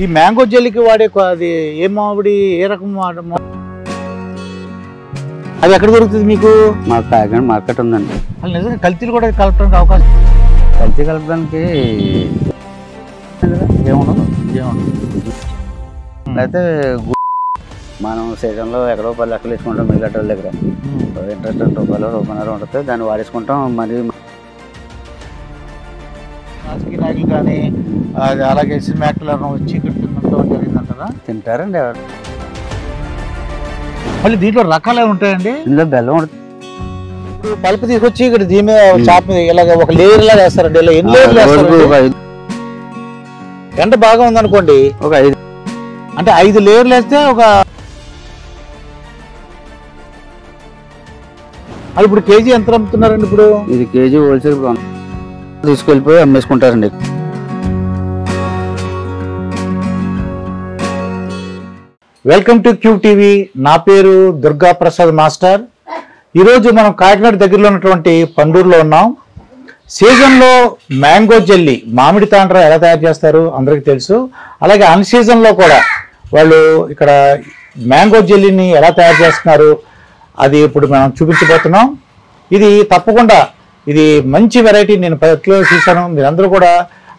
ఈ మ్యాంగో జెల్లీకి వాడే అది ఏ మామిడి ఏ రకం అది ఎక్కడ దొరుకుతుంది మీకు? మాకు కాకినాడ మార్కెట్ ఉందండి. అసలు నిజంగా కల్తీలు కూడా కలపడానికి అవకాశం కల్తీ కలపడానికి ఏముండదు అయితే మనం సీజన్లో ఎక్కడో 10 లక్షలు వేసుకుంటాం మిగతా వాళ్ళ దగ్గర ఇంట్రెస్ట్ 2 రూపాయలు రూపాయన్నర ఉంటుంది దాన్ని వాడేసుకుంటాం. మరియు రాజకీయ నాయకులు కానీ అలాగే సినిమా యాక్టర్లు వచ్చి ఇక్కడ తినడం జరిగిందంటారా? తింటారండి ఎవరు. మళ్ళీ దీంట్లో రకాలే ఉంటాయండి. ఇందులో బెల్లం ఉంటుంది. ఇప్పుడు పలుపు తీసుకొచ్చి ఇక్కడ దీని షాప్ మీద ఇలాగ ఒక లేయర్ లాగా వేస్తారండి. ఇలా ఎన్ని లేయర్లు వేస్తారు? ఎండ బాగా ఉందనుకోండి ఒక 5 అంటే 5 లేయర్లు వేస్తే ఒక అది ఇప్పుడు కేజీ ఎంత అమ్ముతున్నారండి? ఇప్పుడు ఇది కేజీ హోల్సేల్ తీసుకెళ్ళిపోయి అమ్మేసుకుంటారండి. Welcome to cube TV. నా పేరు దుర్గా ప్రసాద్ మాస్టర్. ఈరోజు మనం కాకినాడ దగ్గరలో ఉన్నటువంటి పండూరులో ఉన్నాం. సీజన్లో మ్యాంగో జెల్లీ మామిడి తాండ్ర ఎలా తయారు చేస్తారు అందరికీ తెలుసు. అలాగే అన్ సీజన్లో కూడా వాళ్ళు ఇక్కడ మ్యాంగో జెల్లీని ఎలా తయారు చేస్తున్నారు అది ఇప్పుడు మనం చూపించబోతున్నాం. ఇది తప్పకుండా ఇది మంచి వెరైటీ. నేను 10 కిలో చూశాను. మీరందరూ కూడా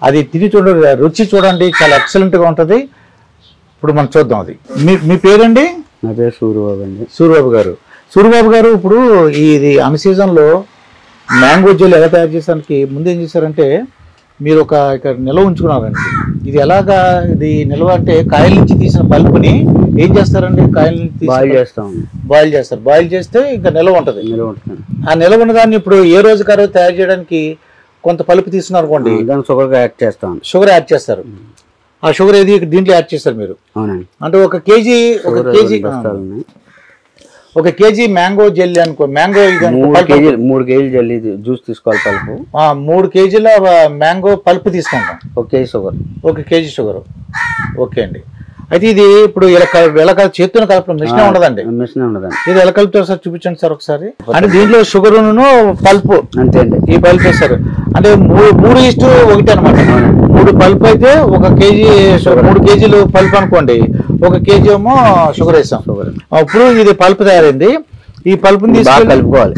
అది తిని చూడండి, రుచి చూడండి, చాలా ఎక్సలెంట్గా ఉంటుంది. ఇప్పుడు మనం చూద్దాం. అది మీ పేరండి? నా పేరు సూర్యబాబు అండి. సూర్యబాబు గారు ఇప్పుడు ఇది అన్ సీజన్లో మ్యాంగో జెల్లీ ఎలా తయారు చేసానికి ముందు ఏం చేశారంటే మీరు ఒక ఇక్కడ నిల్వ ఉంచుకున్నారండి. ఇది ఎలాగా ఇది నిల్వ అంటే కాయల నుంచి తీసిన పల్పుని ఏం చేస్తారండి? కాయల నుంచి బాయిల్ చేస్తారు. బాయిల్ చేస్తే ఇంకా నిల్వ ఉంటుంది. ఆ నిల్వ ఉన్న దాన్ని ఇప్పుడు ఏ రోజు కారో తయారు చేయడానికి కొంత పలుపు తీసుకున్నారు అనుకోండి, షుగర్ యాడ్ చేస్తారు. ఆ షుగర్ ఏది దీంట్లో యాడ్ చేస్తారు మీరు? అవునండి. అంటే ఒక కేజీ మ్యాంగో జెల్లీ అనుకో, మ్యాంగో 3 కేజీలు జెల్లీ జ్యూస్ తీసుకోవాలి. పల్పు 3 కేజీల మ్యాంగో పల్పు తీసుకుంటాం. 1 కేజీ షుగర్. ఓకే అండి. అయితే ఇది ఇప్పుడు ఎలా చేతితో కలపడం మిషన్ ఉండదండి. ఇది ఎలా కలుపుతారు సార్? చూపించండి సార్ ఒకసారి. అంటే దీంట్లో షుగర్ పల్పు అంతే అండి. ఈ పల్పు వేస్తారు అంటే 3:1 అనమాట. 3 పల్పు అయితే 1 కేజీ 3 కేజీలు పల్పు అనుకోండి, 1 కేజీ ఏమో షుగర్ వేస్తాం. ఇప్పుడు ఇది పల్పు తయారైంది. ఈ పల్పుని తీసుకొని కలుపుకోవాలి,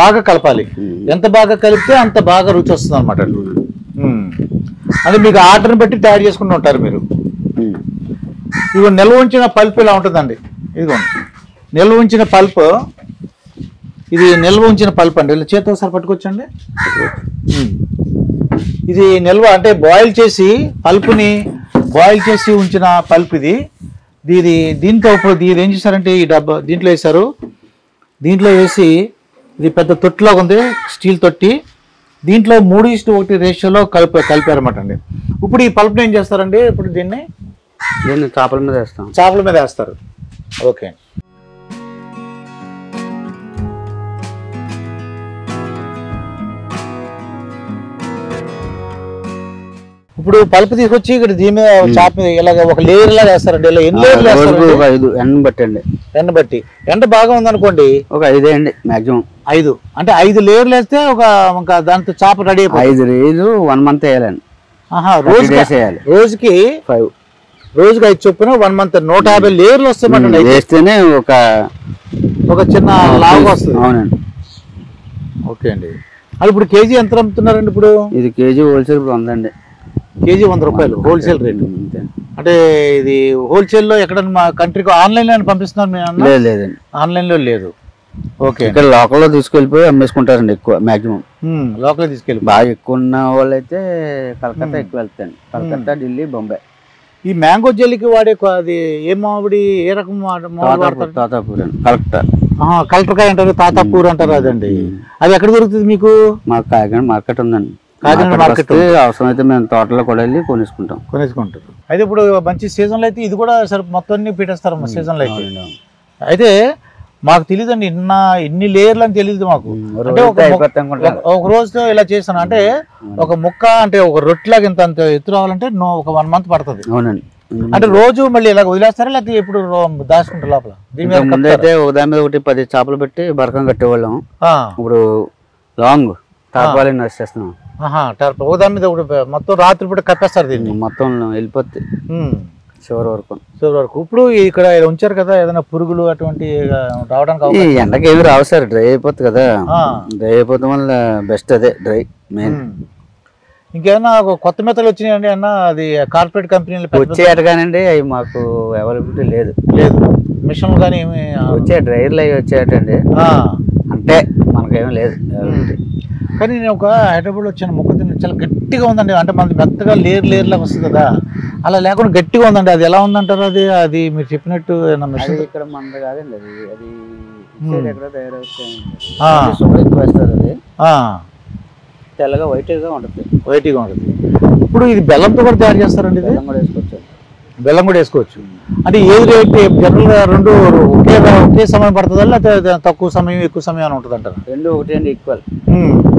బాగా కలపాలి. ఎంత బాగా కలిపితే అంత బాగా రుచి వస్తుంది అనమాట. అంటే మీకు ఆర్డర్ని బట్టి తయారు చేసుకుంటూ ఉంటారు మీరు. ఇవి నిల్వ ఉంచిన పల్పు ఇలా ఉంటుందండి. ఇదిగోండి నిల్వ ఉంచిన పల్పు అండి. ఇలా చేతితో ఒకసారి పట్టుకొచ్చండి. ఇది నిల్వ అంటే బాయిల్ చేసి ఉంచిన పల్పు ఇది. దీంతో ఇప్పుడు దీని ఏం చేశారంటే ఈ డబ్బా దీంట్లో వేసి ఇది పెద్ద తొట్టిలాగా ఉంది, స్టీల్ తొట్టి. దీంట్లో 3:1 రేషియోలో కలిపారన్నమాట అండి. ఇప్పుడు ఈ పల్పుని ఏం చేస్తారండి? ఇప్పుడు దీన్ని చేపల మీద వేస్తారు. ఓకే. ఇప్పుడు పల్పు తీసుకొచ్చి ఇక్కడ దీని మీద షాప్ మీద ఇలాగ ఒక లేయర్ లాగా వేస్తారండి. ఇలా ఎన్ని లేయర్లు వేస్తారు? ఎండ బట్టి ఎండ బాగా ఉందనుకోండి ఒక 5 మాక్సిమం 5 అంటే 5 లేయర్లు వేస్తే ఒక దాంతో చేప రెడీ అయిపోతుంది. 5 రోజు 1 మంత్ వేయాలండి. రోజుకి 5 చొప్పున 1 మంత్ 150 లేయర్లు వస్తాయి. వేస్తేనే ఒక చిన్న లాగా వస్తుంది. అవునండి. ఓకే అండి. అది ఇప్పుడు కేజీ ఎంత అమ్ముతున్నారండి? ఇప్పుడు ఇది కేజీ హోల్సేల్ ఉందండి. కేజీ 100 రూపాయలు హోల్సేల్ రేటు. అంటే ఇది హోల్సేల్లో ఎక్కడ మా కంట్రీకి ఆన్లైన్లో పంపిస్తున్నారు? లేదండి, ఆన్లైన్లో లేదు. ఓకే. ఇక్కడ లోకల్లో తీసుకెళ్ళిపోయి అమ్మేసుకుంటారండి. ఎక్కువ మాక్సిమం లోకల్లో తీసుకెళ్ళి బాగా ఎక్కువ ఉన్న వాళ్ళు అయితే కలకత్తా ఎక్కువ వెళ్తాను. కలకత్తా, ఢిల్లీ, బొంబాయి. ఈ మ్యాంగో జెల్లీకి వాడే అది ఏ మామిడి ఏ రకం? కలెక్టర్కాయ అంటారు, తాతాపూర్ అంటారు. అదండి. అది ఎక్కడ దొరుకుతుంది మీకు? మాకు కాకినాడ మార్కెట్ ఉందండి. కాకినాడ మార్కెట్ అవసరం అయితే మేము తోటలో కూడా వెళ్ళి కొనేసుకుంటాం. అయితే ఇప్పుడు మంచి సీజన్లో అయితే ఇది కూడా సరే మొత్తం పెట్టేస్తారు సీజన్లో అయితే. అయితే మాకు తెలియదండి ఇన్ని లేయర్లు అని తెలియదు మాకు. అంటే ఒక రోజుతో ఇలా చేస్తాను అంటే ఒక ముక్క అంటే ఒక రొట్టెలాగా ఇంత ఎత్తు రావాలంటే 1 మంత్ పడుతుంది. అవునండి. అంటే రోజు మళ్ళీ ఇలా వదిలేస్తారా లేకపోతే ఇప్పుడు దాచుకుంటారు లోపల? ముందైతే దాని మీద 10 చేపలు పెట్టి బరకం కట్టేవాళ్ళం. ఇప్పుడు లాంగ్ టార్పాలిన్ వేసేస్తున్నాం. దాని మీద మొత్తం రాత్రి పూట కట్టేస్తారు. దీన్ని మొత్తం వెళ్ళిపోతుంది. చివరి వరకు చివరి వరకు. ఇప్పుడు ఇక్కడ ఉంచారు కదా ఏదైనా పురుగులు అటువంటి రావడానికి ఈ ఎండకి ఏవి రావు సార్, డ్రై అయిపోతుంది కదా, డ్రై అయిపోవడం వల్ల బెస్ట్ అదే డ్రై మెయిన్. ఇంకేమన్నా కొత్త మెత్తలు వచ్చినాయండి అన్న, అది కార్పొరేట్ కంపెనీలు వచ్చేటగానండి అవి మాకు అవైలబిలిటీ లేదు లేదు మిషన్లు కానీ ఏమి వచ్చే డ్రైవర్లు అవి వచ్చేటండి అంటే మనకేమీ లేదు. కానీ నేను ఒక హైదరాబాద్లో వచ్చిన మొక్క తిన్న చాలా గట్టిగా ఉందండి, అంటే మనకి మెత్తగా లేరు లేరులాగా వస్తుంది కదా, అలా లేకుండా గట్టిగా ఉందండి, అది ఎలా ఉందంటారు? అది అది మీరు చెప్పినట్టు మిషన్ ఇక్కడ మనది కాదండి, అది అది ఎక్కడ తయారవుతాయి శుభ్రం వేస్తారు, అది తెల్లగా వైట్గా ఉంటుంది వైట్గా ఉంటుంది. ఇప్పుడు ఇది బెల్లంతో కూడా తయారు చేస్తారండి, బెల్లం కూడా వేసుకోవచ్చు, బెల్లం కూడా వేసుకోవచ్చు. అంటే ఏది రేట్ జనరల్గా రెండు ఒకే ఒకే సమయం పడుతుందా, తక్కువ సమయం ఎక్కువ సమయం అని ఉంటుంది అంటారు? రెండు ఒకటి అండి, ఈక్వల్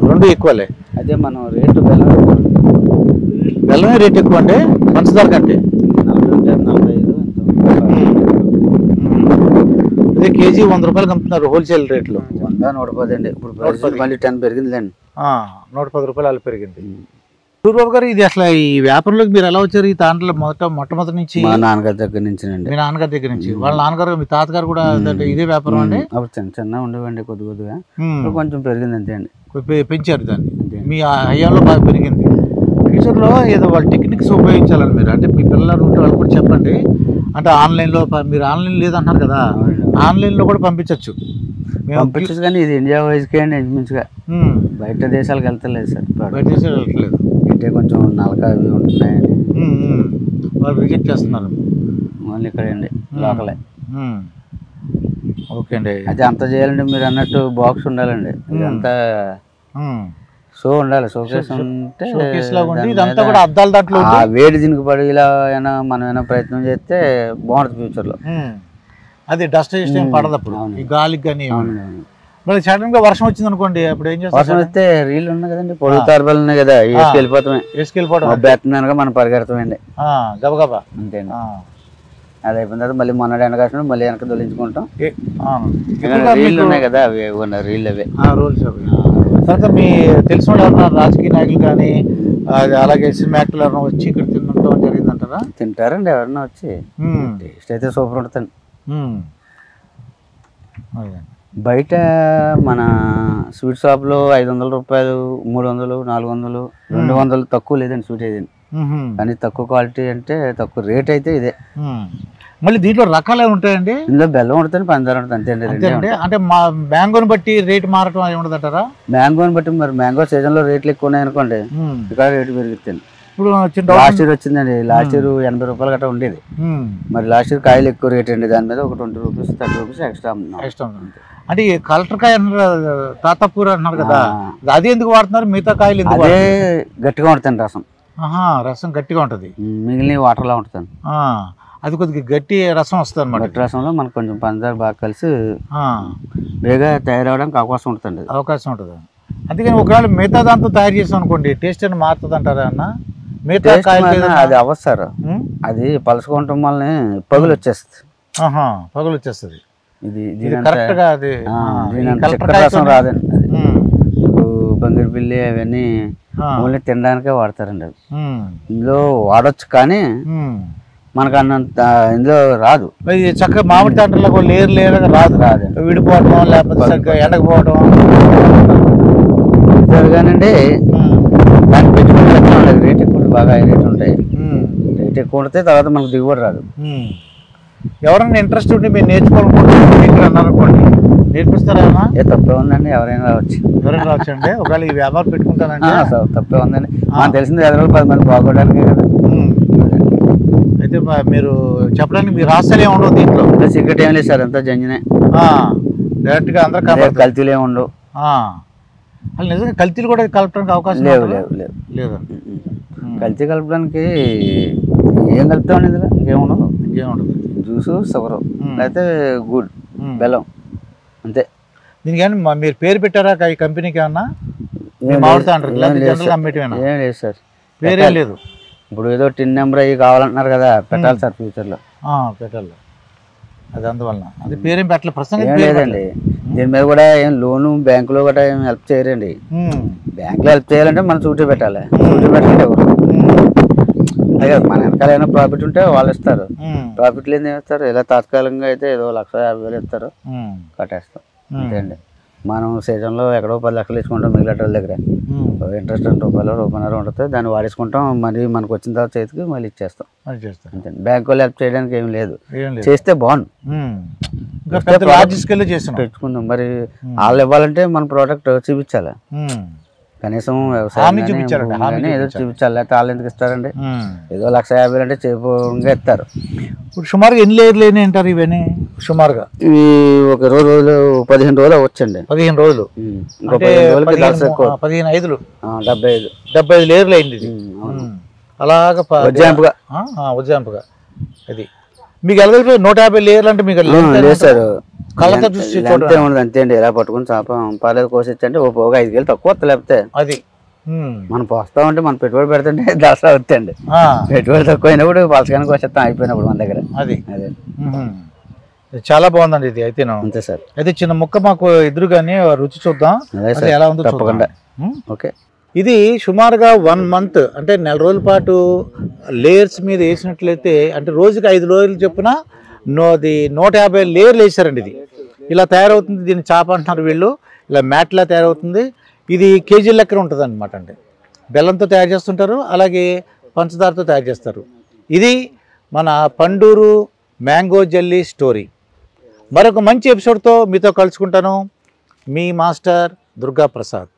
రెండు ఈక్వలే. అదే మనం రేటు బెల్లం బెల్లమే రేట్ ఎక్కువ అంటే పంచదార కంటే 45 అదే కేజీ 100 రూపాయలు అమ్ముతున్నారు హోల్సేల్ రేట్లో, 100 110 అండి. ఇప్పుడు మళ్ళీ 10 పెరిగింది అండి, 110 రూపాయలు అలా పెరిగింది. సూర్యబాబు గారు ఇది అసలు ఈ వ్యాపారంలోకి మీరు ఎలా వచ్చారు? ఈ తాంట్లో మొట్టమొదటి నుంచి మా నాన్నగారి దగ్గర నుంచి అండి, మీ నాన్నగారి దగ్గర నుంచి. వాళ్ళ నాన్నగారు మీ తాతగారు కూడా ఇదే వ్యాపారం అండి? అప్పుడు చిన్న చిన్న ఉండేవండి, కొద్ది కొద్దిగా కొంచెం పెరిగింది అంతే అండి, పెంచారు దాన్ని. మీ అయ్యాలో బాగా పెరిగింది. ఫ్యూచర్లో ఏదో వాళ్ళ టెక్నిక్స్ ఉపయోగించాలని మీరు అంటే మీ పిల్లలు ఉంటే వాళ్ళు కూడా చెప్పండి, అంటే ఆన్లైన్లో మీరు ఆన్లైన్ లేదంటున్నారు కదా, ఆన్లైన్లో కూడా పంపించవచ్చు పంపించచ్చు, కానీ ఇది ఇండియా వైజ్కే అండి, ఇంచుమించుగా బయట దేశాలకు వెళ్తలేదు సార్, బయట దేశాలకు వెళ్తలేదు అంటే కొంచెం నలక అవి ఉంటున్నాయని వాళ్ళు విజిట్ చేస్తున్నారు, మళ్ళీ ఇక్కడ అండి లోకలే. ఓకే అండి, అదే అంత చేయాలంటే మీరు అన్నట్టు బాక్స్ ఉండాలండి, ఇదంతా షో ఉండాలి, షో కేసు ఉంటే వేడి దీనికి పడి ఇలా అయినా మనం ఏమైనా ప్రయత్నం చేస్తే బాగుంటుంది ఫ్యూచర్లో, అది డస్ట్ ఏం పడదు అప్పుడు ఈ గాలికి. కానీ మరి సడన్ గా వర్షం వచ్చింది అనుకోండి, అప్పుడు ఏం చేస్తారు? వర్షం వస్తే రీల్ ఉన్నాయి కదండి, పొడుగు తారుబలనే కదా వేసుకెళ్ళిపోతామే, వేసుకెళ్ళిపోవడం బ్యాట్మెన్ గా మనం పరిగెడతామండి గబగబా అంతే అండి. అది అయిపోయిన తర్వాత మళ్ళీ మొన్నటి వెనక మళ్ళీ వెనక దొలించుకుంటాం, రీళ్ళు ఉన్నాయి కదా అవి రీళ్ళు అవే రూల్స్. తర్వాత మీ తెలిసిన వాళ్ళు ఎవరన్నా రాజకీయ నాయకులు కానీ అలాగే సినిమా యాక్టర్లు ఎవరైనా వచ్చి ఇక్కడ తినడం జరిగిందంటారా? తింటారండి ఎవరన్నా వచ్చి, టేస్ట్ అయితే సూపర్ ఉంటుంది. బయట మన స్వీట్ షాప్లో 500 రూపాయలు, 300 400 200 తక్కువ లేదండి స్వీట్ ఏదండి, కానీ తక్కువ క్వాలిటీ అంటే తక్కువ రేట్ అయితే ఇదే. మళ్ళీ దీంట్లో రకాలు ఉంటాయండి, ఇందులో బెల్లం ఉంటుంది, పంచదార ఉంటుంది అంతే అండి. అంటే మా మ్యాంగోని బట్టి రేట్ మారటం అది ఉండదంటారా? మ్యాంగోని బట్టి, మరి మ్యాంగో సీజన్లో రేట్లు ఎక్కువ ఉన్నాయి అనుకోండి ఇక్కడ రేటు పెరుగుతుంది. ఇప్పుడు లాస్ట్ ఇయర్ వచ్చిందండి, లాస్ట్ ఇయర్ 80 రూపాయలు గట్రా ఉండేది, మరి లాస్ట్ ఇయర్ కాయలు ఎక్కువ రేట్ అండి, దాని మీద ఒక 20 రూపీస్ 30 రూపీస్ ఎక్స్ట్రా ఎక్స్ట్రా. అంటే కలెక్టర్ కాయ తాతాపూర్ అంటున్నారు కదా, అదే ఎందుకు వాడుతున్నారు? మిగతా కాయలు అదే గట్టిగా ఉంటుంది రసం, రసం గట్టిగా ఉంటుంది, మిగిలిన వాటర్లా ఉంటుంది, అది కొద్దిగా గట్టి రసం వస్తుంది అనమాట. గట్టి రసంలో మనకు కొంచెం పంచదార బాగా కలిసి వేగా తయారవడానికి అవకాశం ఉంటుంది, అవకాశం ఉంటుంది. అందుకని ఒకవేళ మిగతా దాంతో తయారు చేసాం అనుకోండి టేస్ట్ అని మారుతుంది అంటారా అన్న? అది అవసరం, అది పలుచుకోవటం వల్ల పగులు వచ్చేస్తుంది, పగులు వచ్చేస్తుంది, రాదండి. బంగిరి బిల్లి అవన్నీ ఓన్లీ తినడానికే వాడతారండి, అవి ఇందులో వాడచ్చు కానీ మనకు అన్నంత ఇందులో రాదు. చక్కగా మామిడి తాండ్రలకు లేరు లేరుగా రాదు, రాదు విడిపోవడం లేకపోతే చక్కగా ఎండకపోవడం జరగానండి. దాన్ని పెట్టుకుంటే రేట్ ఎక్కువ, బాగా రేట్ ఉంటాయి, రేట్ ఎక్కువ ఉంటే తర్వాత మనకు దిగుబడి రాదు. ఎవరైనా ఇంట్రెస్ట్ ఉంటే మీరు నేర్చుకోవాలనుకుంటున్నారు ఇక్కడ అన్నారనుకోండి, నేర్పిస్తారా? ఏ తప్పే ఉందండి, ఎవరైనా రావచ్చు, ఎవరైనా రావచ్చు అండి. ఒకవేళ ఈ వ్యాపారం పెట్టుకుంటానంటే తప్పే ఉందండి, మనకు తెలిసింది ఎదురు 10 మంది బాగోడానికే కదా. అయితే మీరు చెప్పడానికి మీరు రాష్ట్రాలు ఏమి ఉండవు దీంట్లో, సీక్రెట్ ఏం లేదు సార్, అంతా జంజనే డైరెక్ట్గా అందరూ, కల్తీలు ఏమి ఉండవు అసలు, నిజంగా కల్తీలు కూడా కలపడానికి అవకాశం లేదు లేదు లేదు లేదు కల్తీ కలపడానికి ఏం కలుపుతామండి, ఇందులో ఇంకేముండదు, ఇంకేముండదు జ్యూసు సవరం అయితే గుడ్ బెల్లం అంతే. దీనికని మీరు పేరు పెట్టారా ఈ కంపెనీకి ఏమన్నా? ఏం లేదు సార్, పేరే లేదు. ఇప్పుడు ఏదో టిన్ నెంబర్ అవి కావాలంటున్నారు కదా, పెట్టాలి సార్ ఫ్యూచర్లో, పెట్టాలి అది, అందువల్ల అది పేరేం పెట్టలేదు ప్రస్తుతం లేదండి. దీని మీద కూడా ఏం లోను బ్యాంకులో కూడా ఏం హెల్ప్ చేయరండి, బ్యాంకులో హెల్ప్ చేయాలంటే మనం చూటే పెట్టాలి, చూటే పెట్టాలి ఎవరు అయ్యో మన వెనకాలైనా ప్రాఫిట్ ఉంటే వాళ్ళు ఇస్తారు, ప్రాఫిట్ లేని ఇస్తారు. ఇలా తాత్కాలికంగా అయితే ఏదో 1,50,000 ఇస్తారు, కట్టేస్తాం అంతే అండి. మనం సీజన్లో ఎక్కడో 10 లక్షలు ఇచ్చుకుంటాం మిగిలిన దగ్గర, ఇంట్రెస్ట్ 2 రూపాయలు 2.5 ఉంటుంది, దాన్ని వాడేసుకుంటాం. మరి మనకు వచ్చిన తర్వాత చేతికి మళ్ళీ ఇచ్చేస్తాం అంతే. బ్యాంకు వాళ్ళు హెల్ప్ చేయడానికి ఏమి లేదు, చేస్తే బాగుంది తెచ్చుకుందాం. మరి వాళ్ళు ఇవ్వాలంటే మన ప్రోడక్ట్ చూపించాలి, కనీసం వ్యవసాయం ఏదో చూపించాలి, లేకపోతే వాళ్ళు ఎందుకు ఇస్తారండి. ఏదో 1,50,000 అంటే చేపంగా ఇస్తారు. ఇప్పుడు సుమారుగా ఎన్ని లేయర్లు అంటారు ఇవన్నీ? సుమారుగా ఇవి ఒక 15 రోజులు అవ్వచ్చండి. 15 రోజులు 75 లేయర్లు అయింది ఇది. అలాగా ఉజ్జాంపుగా అది మీకు ఎలాగ 150 లేయర్లు అంటే మీకు లేసారు కళ్ళతో చూసి అంతే ఉండదు అంతే అండి. ఎలా పట్టుకుని చేప పర్లేదు కోసిచ్చంటే ఓ పోగా 5,000 తక్కువ వస్తా, లేకపోతే అది మనం పోస్తామంటే మనం పెట్టుబడి పెడుతుంటే దసరా వస్తాయండి. పెట్టుబడి తక్కువ అయినప్పుడు పలసకానికి వచ్చేస్తాం అయిపోయినప్పుడు మన దగ్గర. అది అదే చాలా బాగుందండి ఇది అయితే. అంతే సార్, అయితే చిన్న ముక్క మాకు ఎదురుగానే రుచి చూద్దాం ఎలా ఉందో తప్పకుండా. ఓకే, ఇది సుమారుగా 1 మంత్ అంటే 4 రోజుల పాటు లేయర్స్ మీద వేసినట్లయితే అంటే రోజుకి 5 రోజులు చొప్పున అది 150 లేయర్లు వేసారండి. ఇది ఇలా తయారవుతుంది, దీన్ని చేప అంటున్నారు వీళ్ళు. ఇలా మ్యాట్లా తయారవుతుంది, ఇది కేజీ లెక్కన ఉంటుంది అనమాట. అంటే బెల్లంతో తయారు చేస్తుంటారు, అలాగే పంచదారతో తయారు చేస్తారు. ఇది మన పండూరు మ్యాంగో జెల్లీ స్టోరీ. మరొక మంచి ఎపిసోడ్తో మీతో కలుసుకుంటాను. మీ మాస్టర్ దుర్గా ప్రసాద్.